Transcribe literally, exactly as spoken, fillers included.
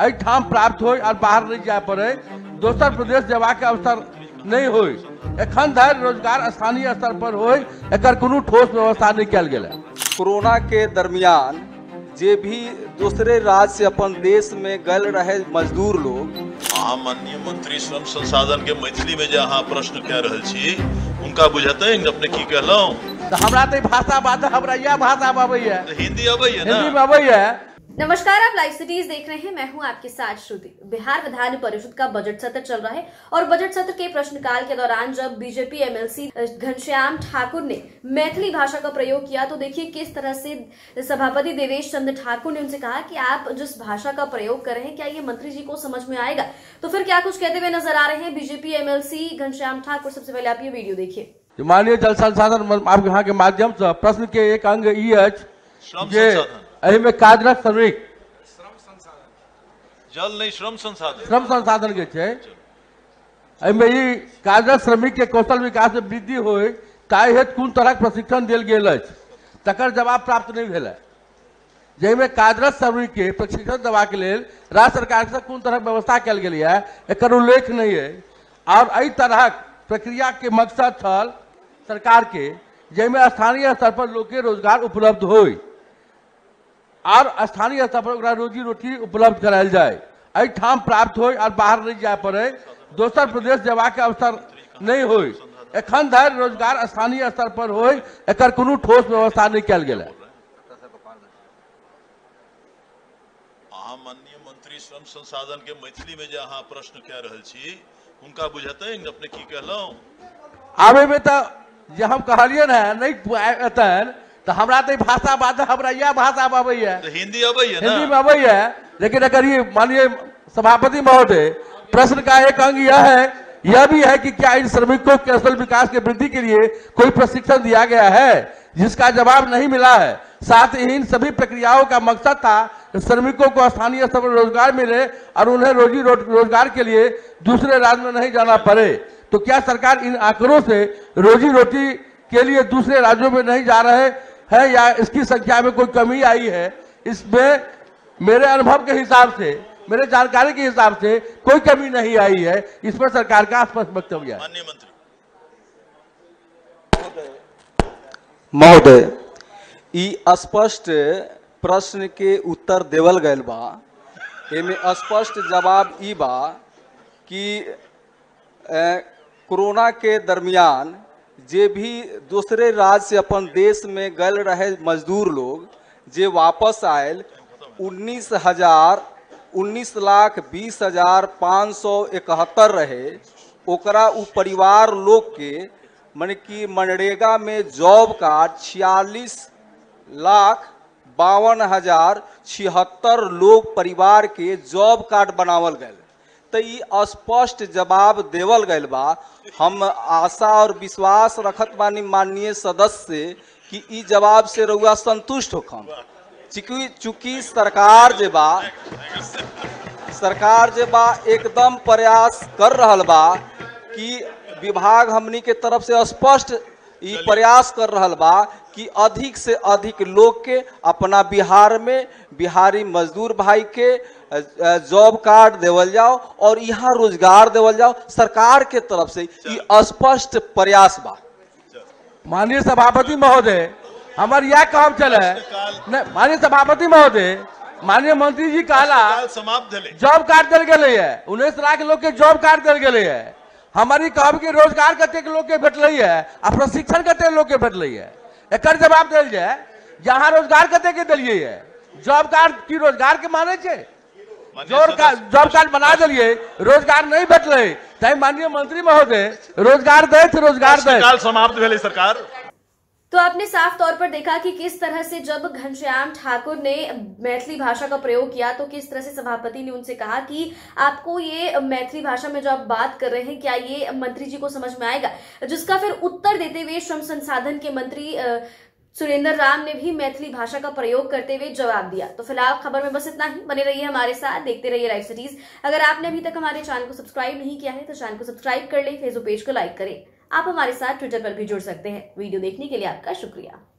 अई ठाम प्राप्त हो और बाहर नहीं जाए पड़े, दोसर प्रदेश जवाक अवसर नहीं हो। एखन धरि रोजगार स्थानीय स्तर पर हो, एकर कोनो ठोस व्यवस्था नहीं कल गया। कोरोना के दरमियान जे भी दूसरे राज्य से अपन देश में गल रहे मजदूर लोग, माननीय मंत्री श्रम संसाधन के मैथिली में जहाँ प्रश्न कह रहे छी, उनका बुझते अपने की कहलौं। हमरा तो भाषा बात हमरा यह भाषा अबैया, हिंदी अबैया ना, हिंदी में अबैया। नमस्कार, आप लाइव सिटीज देख रहे हैं, मैं हूं आपके साथ श्रुति। बिहार विधान परिषद का बजट सत्र चल रहा है और बजट सत्र के प्रश्नकाल के दौरान जब बीजेपी एमएलसी घनश्याम ठाकुर ने मैथिली भाषा का प्रयोग किया तो देखिए किस तरह से सभापति देवेश चंद्र ठाकुर ने उनसे कहा कि आप जिस भाषा का प्रयोग कर रहे हैं, क्या ये मंत्री जी को समझ में आएगा? तो फिर क्या कुछ कहते हुए नजर आ रहे हैं बीजेपी एमएलसी घनश्याम ठाकुर। सबसे पहले आप ये वीडियो देखिए। माननीय जल संसाधन आप यहाँ के माध्यम से प्रश्न के एक अंग में कार्यरत श्रमिक श्रम संसाधन, जल नहीं श्रम संसाधन, श्रम संसाधन के कार्यरत श्रमिक के कौशल विकास में वृद्धि हो हेतु कौन तरह के प्रशिक्षण दिल गया तक जवाब प्राप्त नहीं भेल है। जैमे कार्यरत श्रमिक के प्रशिक्षण देवा के लिए राज्य सरकार से कौन तरह व्यवस्था कल गई है, एक उल्लेख नहीं है। और एहि तरह प्रक्रिया के मकसद छल सरकार के जैमे स्थानीय स्तर पर लोग के रोजगार उपलब्ध हो और स्थानीय स्तर पर रोजी रोटी उपलब्ध करायल जाए, अई ठाम प्राप्त हो और बाहर नहीं जाए पड़े, दोसर प्रदेश जवाक अवसर नहीं हो। एखन धरि रोजगार स्थानीय स्तर पर हो, एकर कोनो ठोस व्यवस्था नहीं कयल गेल है। माननीय मंत्री श्रम संसाधन के मैथिली में जहाँ प्रश्न कह रहे छी, उनका बुझते अपने की कहलौं। आबे में तो जे हम कहलियन है नहीं एतन तो हमरा तो भाषा बात हमरा यह भाषा अबैया, हिंदी अबैया ना, हिंदी में अबैया। लेकिन अगर ये माननीय सभापति महोदय प्रश्न का एक अंग यह है, यह भी है कि क्या इन श्रमिकों के कौशल विकास के वृद्धि के लिए कोई प्रशिक्षण दिया गया है, जिसका जवाब नहीं मिला है। साथ ही इन सभी प्रक्रियाओं का मकसद था श्रमिकों को स्थानीय स्तर पर रोजगार मिले और उन्हें रोजी रो, रोजगार के लिए दूसरे राज्य में नहीं जाना पड़े। तो क्या सरकार इन आंकड़ों से रोजी रोटी के लिए दूसरे राज्यों में नहीं जा रहे है या इसकी संख्या में कोई कमी आई है? इसमें मेरे अनुभव के हिसाब से, मेरे जानकारी के हिसाब से कोई कमी नहीं आई है। इस पर सरकार का स्पष्ट वक्तव्य है। माननीय मंत्री महोदय, ई स्पष्ट प्रश्न के उत्तर देवल गयल बा, एमे स्पष्ट जवाब ई बा कि कोरोना के दरमियान जे भी दूसरे राज्य से अपन देश में गल रहे मजदूर लोग जे वापस आयल, उन्नीस हजार उन्नीस लाख बीस हजार पाँच सौ इकहत्तर रहे। ओकरा उ परिवार लोग के मन की मनरेगा में जॉब कार्ड छियालीस लाख बावन हजार छिहत्तर लोग परिवार के जॉब कार्ड बनावल गए। तो ये स्पष्ट जवाब देवल गयल बा। हम आशा और विश्वास रखत बानी माननीय सदस्य कि ई जवाब से रउआ संतुष्ट होखम, चूँकि चूँकि सरकार जे बा सरकार जे बा एकदम प्रयास कर रहल बा कि विभाग हमनी के तरफ से स्पष्ट ई प्रयास कर रहल बा कि अधिक से अधिक लोग के अपना बिहार में बिहारी मजदूर भाई के जॉब कार्ड देवल जाओ और यहाँ रोजगार देवल जाओ। सरकार के तरफ से ये स्पष्ट प्रयास बा। माननीय सभापति महोदय, हमारे यह काम चले। माननीय सभापति महोदय, माननीय मंत्री जी कहला जॉब कार्ड दिल गए है, उन्नीस लाख लोग के जॉब कार्ड दिल गए है। हमारी काम के रोजगार कते लोग के भेटल है और प्रशिक्षण कते लोग के भेटल है, एक जवाब दिल जाए। जहाँ रोजगार कते के दिलिये है, जॉब कार्ड की रोजगार के माने छे, जॉब कार्ड बना दिलिये, रोजगार नहीं भेटले। तैं माननीय मंत्री महोदय रोजगार दे, रोजगार दे। समाप्त भेले सरकार। तो आपने साफ तौर पर देखा कि किस तरह से जब घनश्याम ठाकुर ने मैथिली भाषा का प्रयोग किया तो किस तरह से सभापति ने उनसे कहा कि आपको ये मैथिली भाषा में जो आप बात कर रहे हैं, क्या ये मंत्री जी को समझ में आएगा? जिसका फिर उत्तर देते हुए श्रम संसाधन के मंत्री सुरेंद्र राम ने भी मैथिली भाषा का प्रयोग करते हुए जवाब दिया। तो फिलहाल खबर में बस इतना ही। बने रहिए हमारे साथ, देखते रहिए लाइव सिटीज। अगर आपने अभी तक हमारे चैनल को सब्सक्राइब नहीं किया है तो चैनल को सब्सक्राइब कर लें, फेसबुक पेज को लाइक करें। आप हमारे साथ ट्विटर पर भी जुड़ सकते हैं। वीडियो देखने के लिए आपका शुक्रिया।